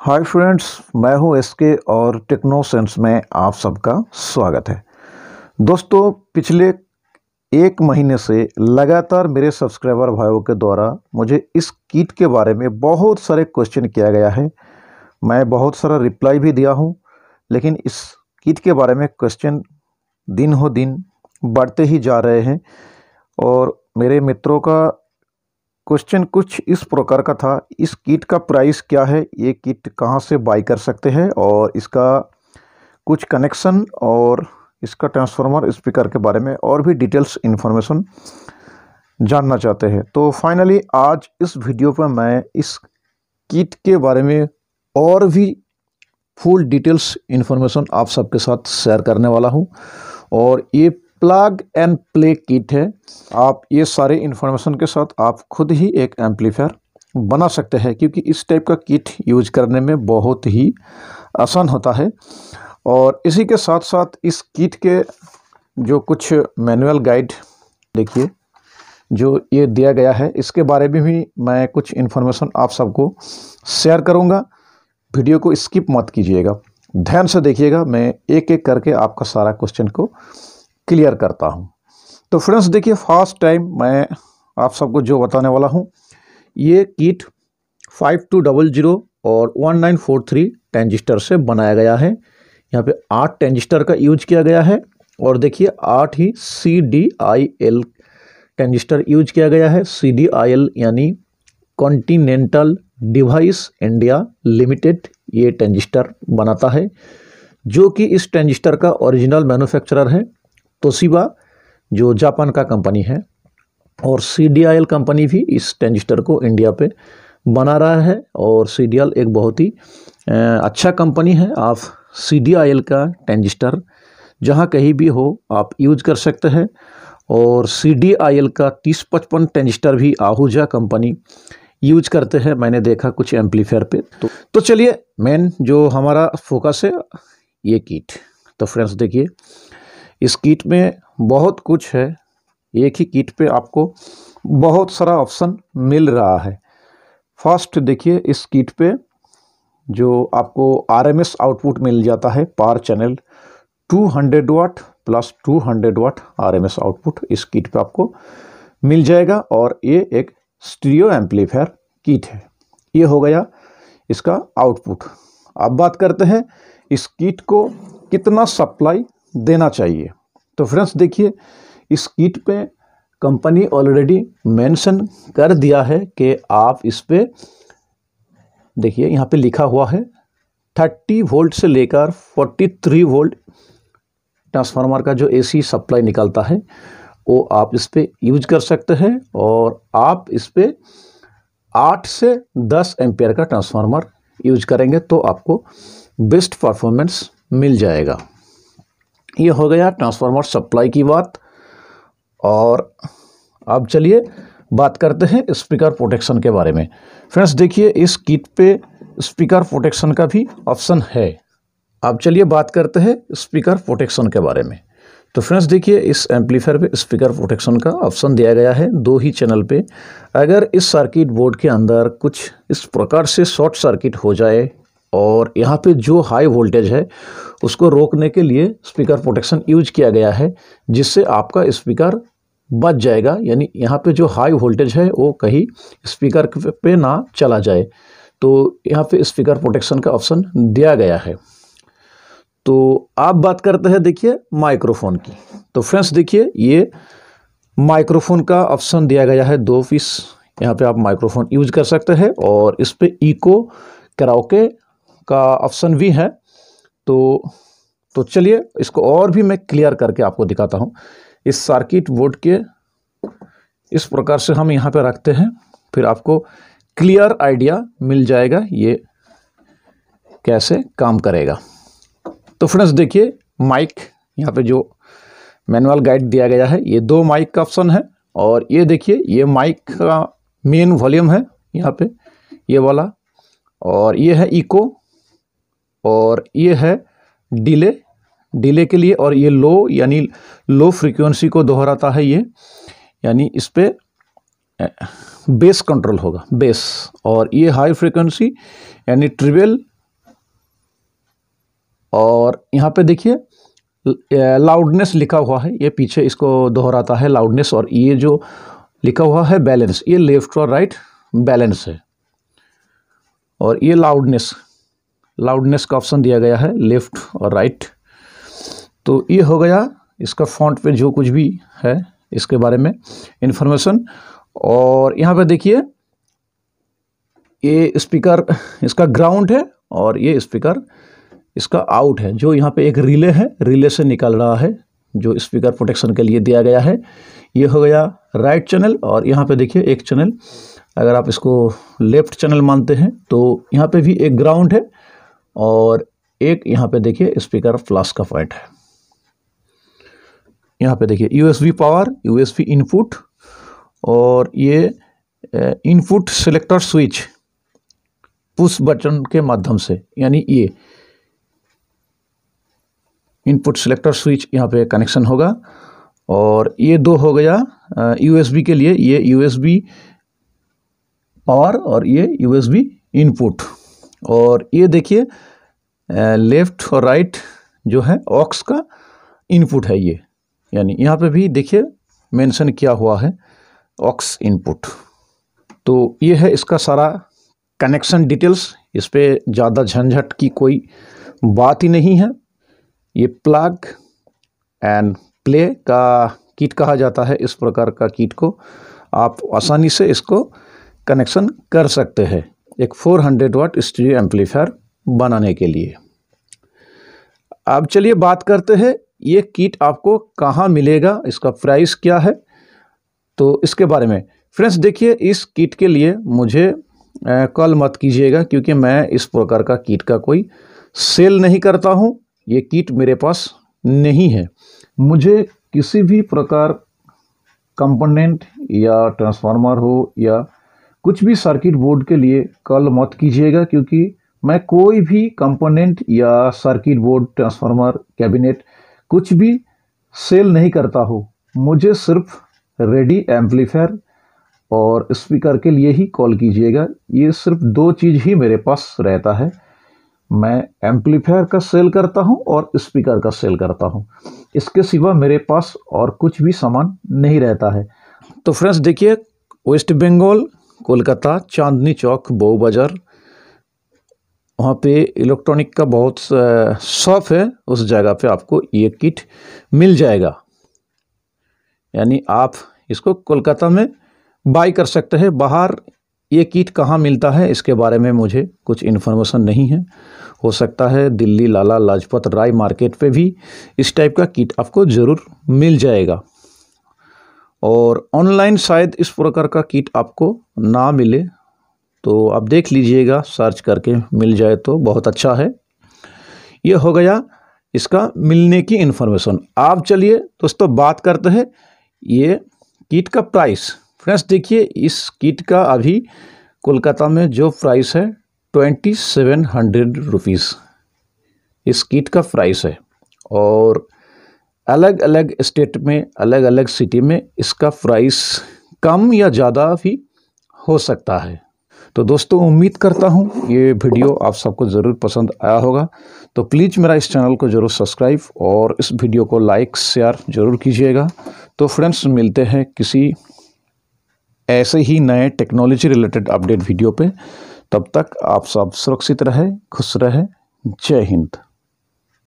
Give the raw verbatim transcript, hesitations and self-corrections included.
Hi friends, मैं हूं SK और टेक्नो सेंस में आप सबका स्वागत है। दोस्तों, पिछले एक महीने से लगातार मेरे सब्सक्राइबर भाइयों के द्वारा मुझे इस किट के बारे में बहुत सारे क्वेश्चन किया गया है। मैं बहुत सारा रिप्लाई भी दिया हूं, लेकिन इस किट के बारे में क्वेश्चन दिन हो दिन बढ़ते ही जा रहे हैं। और मेरे मित्रों का क्वेश्चन कुछ इस प्रकार का था, इस किट का प्राइस क्या है, ये किट कहाँ से बाई कर सकते हैं और इसका कुछ कनेक्शन और इसका ट्रांसफार्मर स्पीकर के बारे में और भी डिटेल्स इन्फॉर्मेशन जानना चाहते हैं। तो फाइनली आज इस वीडियो पर मैं इस किट के बारे में और भी फुल डिटेल्स इन्फॉर्मेशन आप सबके साथ शेयर करने वाला हूँ। और ये प्लग एंड प्ले किट है। आप ये सारे इन्फॉर्मेशन के साथ आप खुद ही एक एम्पलीफायर बना सकते हैं, क्योंकि इस टाइप का किट यूज करने में बहुत ही आसान होता है। और इसी के साथ साथ इस किट के जो कुछ मैनुअल गाइड देखिए जो ये दिया गया है, इसके बारे में भी मैं कुछ इन्फॉर्मेशन आप सबको शेयर करूँगा। वीडियो को स्किप मत कीजिएगा, ध्यान से देखिएगा। मैं एक एक करके आपका सारा क्वेश्चन को क्लियर करता हूं। तो फ्रेंड्स देखिए, फर्स्ट टाइम मैं आप सबको जो बताने वाला हूं, ये kit five two double zero और one nine four three transistor से बनाया गया है। यहाँ पे आठ ट्रांजिस्टर का यूज किया गया है और देखिए आठ ही C D I L transistor use किया गया है। सी डी आई एल यानी कॉन्टिनेंटल डिवाइस इंडिया लिमिटेड ये ट्रांजिस्टर बनाता है, जो कि इस ट्रांजिस्टर का ओरिजिनल मैन्युफैक्चरर है तोशिबा, जो जापान का कंपनी है। और C D I L company भी इस ट्रांजिस्टर को इंडिया पे बना रहा है। और सी डी आई एल एक बहुत ही अच्छा कंपनी है। आप सी डी आई एल का ट्रांजिस्टर जहाँ कहीं भी हो आप यूज कर सकते हैं। और सी डी आई एल का तीस पचपन ट्रांजिस्टर भी आहूजा कंपनी यूज करते हैं, मैंने देखा कुछ एम्पलीफायर पे। तो, तो चलिए मेन जो हमारा फोकस है ये किट। तो फ्रेंड्स देखिए, इस किट में बहुत कुछ है। एक ही किट पे आपको बहुत सारा ऑप्शन मिल रहा है। फर्स्ट देखिए, इस किट पे जो आपको आरएमएस आउटपुट मिल जाता है पर channel two hundred watt plus two hundred watt RMS output इस किट पे आपको मिल जाएगा। और ये एक स्टीरियो एम्पलीफायर किट है। ये हो गया इसका आउटपुट। अब बात करते हैं इस किट को कितना सप्लाई देना चाहिए। तो फ्रेंड्स देखिए, इस किट पे कंपनी ऑलरेडी मेंशन कर दिया है कि आप इस पे देखिए यहाँ पे लिखा हुआ है थर्टी वोल्ट से लेकर फोर्टी थ्री वोल्ट ट्रांसफार्मर का जो एसी सप्लाई निकलता है वो आप इस पे यूज कर सकते हैं। और आप इस पे आठ से दस एम्पियर का ट्रांसफार्मर यूज करेंगे तो आपको बेस्ट परफॉर्मेंस मिल जाएगा। ये हो गया ट्रांसफार्मर सप्लाई की बात। और अब चलिए बात करते हैं स्पीकर प्रोटेक्शन के बारे में। फ्रेंड्स देखिए, इस किट पे स्पीकर प्रोटेक्शन का भी ऑप्शन है। अब चलिए बात करते हैं स्पीकर प्रोटेक्शन के बारे में। तो फ्रेंड्स देखिए, इस एम्पलीफायर पे स्पीकर प्रोटेक्शन का ऑप्शन दिया गया है दो ही चैनल पे। अगर इस सर्किट बोर्ड के अंदर कुछ इस प्रकार से शॉर्ट सर्किट हो जाए और यहाँ पे जो हाई वोल्टेज है उसको रोकने के लिए स्पीकर प्रोटेक्शन यूज किया गया है, जिससे आपका स्पीकर बच जाएगा। यानी यहाँ पे जो हाई वोल्टेज है वो कहीं स्पीकर पे ना चला जाए, तो यहाँ पे स्पीकर प्रोटेक्शन का ऑप्शन दिया गया है। तो आप बात करते हैं देखिए माइक्रोफोन की। तो फ्रेंड्स देखिए, ये माइक्रोफोन का ऑप्शन दिया गया है दो पीस। यहाँ पर आप माइक्रोफोन यूज कर सकते हैं और इस पर इको कराओके का ऑप्शन भी है। तो तो चलिए इसको और भी मैं क्लियर करके आपको दिखाता हूँ। इस सर्किट बोर्ड के इस प्रकार से हम यहाँ पे रखते हैं, फिर आपको क्लियर आइडिया मिल जाएगा ये कैसे काम करेगा। तो फ्रेंड्स देखिए, माइक यहाँ पे जो मैनुअल गाइड दिया गया है, ये दो माइक का ऑप्शन है। और ये देखिए, ये माइक का मेन वॉल्यूम है यहाँ पे, ये वाला। और ये है इको और ये है डिले, डिले के लिए। और ये लो यानी लो फ्रीक्वेंसी को दोहराता है ये, यानी इस पर बेस कंट्रोल होगा, बेस, और ये हाई फ्रिक्वेंसी यानी ट्रिबल, और यहाँ पे देखिए लाउडनेस लिखा हुआ है, ये पीछे इसको दोहराता है लाउडनेस, और ये जो लिखा हुआ है बैलेंस, ये लेफ्ट और राइट बैलेंस है, और ये लाउडनेस, लाउडनेस का ऑप्शन दिया गया है लेफ्ट और राइट। तो ये हो गया इसका फॉन्ट पे जो कुछ भी है इसके बारे में इन्फॉर्मेशन। और यहाँ पे देखिए ये स्पीकर इसका ग्राउंड है, और ये स्पीकर इसका आउट है, जो यहाँ पे एक रिले है, रिले से निकल रहा है जो स्पीकर प्रोटेक्शन के लिए दिया गया है। ये हो गया राइट चैनल, और यहाँ पे देखिए एक चैनल, अगर आप इसको लेफ्ट चैनल मानते हैं तो यहाँ पे भी एक ग्राउंड है, और एक यहाँ पे देखिए स्पीकर प्लस का पॉइंट है। यहाँ पे देखिए यूएसबी पावर, यूएसबी इनपुट, और ये input selector switch push button के माध्यम से, यानी ये इनपुट सिलेक्टर स्विच यहाँ पे कनेक्शन होगा। और ये दो हो गया यूएसबी के लिए, ये यूएसबी पावर और ये यूएसबी इनपुट। और ये देखिए लेफ्ट और राइट जो है ऑक्स का इनपुट है ये, यानी यहाँ पे भी देखिए मेंशन किया हुआ है ऑक्स इनपुट। तो ये है इसका सारा कनेक्शन डिटेल्स, इस पर ज़्यादा झंझट की कोई बात ही नहीं है। ये प्लग एंड प्ले का किट कहा जाता है, इस प्रकार का किट को आप आसानी से इसको कनेक्शन कर सकते हैं एक चार सौ वाट स्टीरियो एम्पलीफायर बनाने के लिए। अब चलिए बात करते हैं ये किट आपको कहाँ मिलेगा, इसका प्राइस क्या है, तो इसके बारे में। फ्रेंड्स देखिए इस किट के लिए मुझे कॉल मत कीजिएगा, क्योंकि मैं इस प्रकार का किट का कोई सेल नहीं करता हूँ, ये किट मेरे पास नहीं है। मुझे किसी भी प्रकार कंपोनेंट या ट्रांसफार्मर हो या कुछ भी सर्किट बोर्ड के लिए कॉल मत कीजिएगा, क्योंकि मैं कोई भी कंपोनेंट या सर्किट बोर्ड, ट्रांसफार्मर, कैबिनेट कुछ भी सेल नहीं करता हूँ। मुझे सिर्फ रेडी एम्पलीफायर और स्पीकर के लिए ही कॉल कीजिएगा, ये सिर्फ दो चीज़ ही मेरे पास रहता है। मैं एम्पलीफायर का सेल करता हूं और स्पीकर का सेल करता हूं, इसके सिवा मेरे पास और कुछ भी सामान नहीं रहता है। तो फ्रेंड्स देखिए वेस्ट बंगाल, कोलकाता, चांदनी चौक, बऊ बाज़ार, वहां पे इलेक्ट्रॉनिक का बहुत शॉप है, उस जगह पे आपको ये किट मिल जाएगा, यानी आप इसको कोलकाता में बाई कर सकते हैं। बाहर ये किट कहाँ मिलता है इसके बारे में मुझे कुछ इन्फॉर्मेशन नहीं है, हो सकता है दिल्ली लाला लाजपत राय मार्केट पे भी इस टाइप का किट आपको ज़रूर मिल जाएगा, और ऑनलाइन शायद इस प्रकार का किट आपको ना मिले, तो आप देख लीजिएगा सर्च करके, मिल जाए तो बहुत अच्छा है। ये हो गया इसका मिलने की इन्फॉर्मेशन। आप चलिए दोस्तों बात करते हैं ये किट का प्राइस। फ्रेंड्स देखिए इस किट का अभी कोलकाता में जो प्राइस है ट्वेंटी सेवन हंड्रेड रुपीज़ इस किट का प्राइस है, और अलग अलग स्टेट में, अलग अलग सिटी में इसका प्राइस कम या ज़्यादा भी हो सकता है। तो दोस्तों उम्मीद करता हूँ ये वीडियो आप सबको ज़रूर पसंद आया होगा, तो प्लीज़ मेरा इस चैनल को ज़रूर सब्सक्राइब और इस वीडियो को लाइक शेयर ज़रूर कीजिएगा। तो फ्रेंड्स मिलते हैं किसी ऐसे ही नए टेक्नोलॉजी रिलेटेड अपडेट वीडियो पे, तब तक आप सब सुरक्षित रहें, खुश रहें, जय हिंद।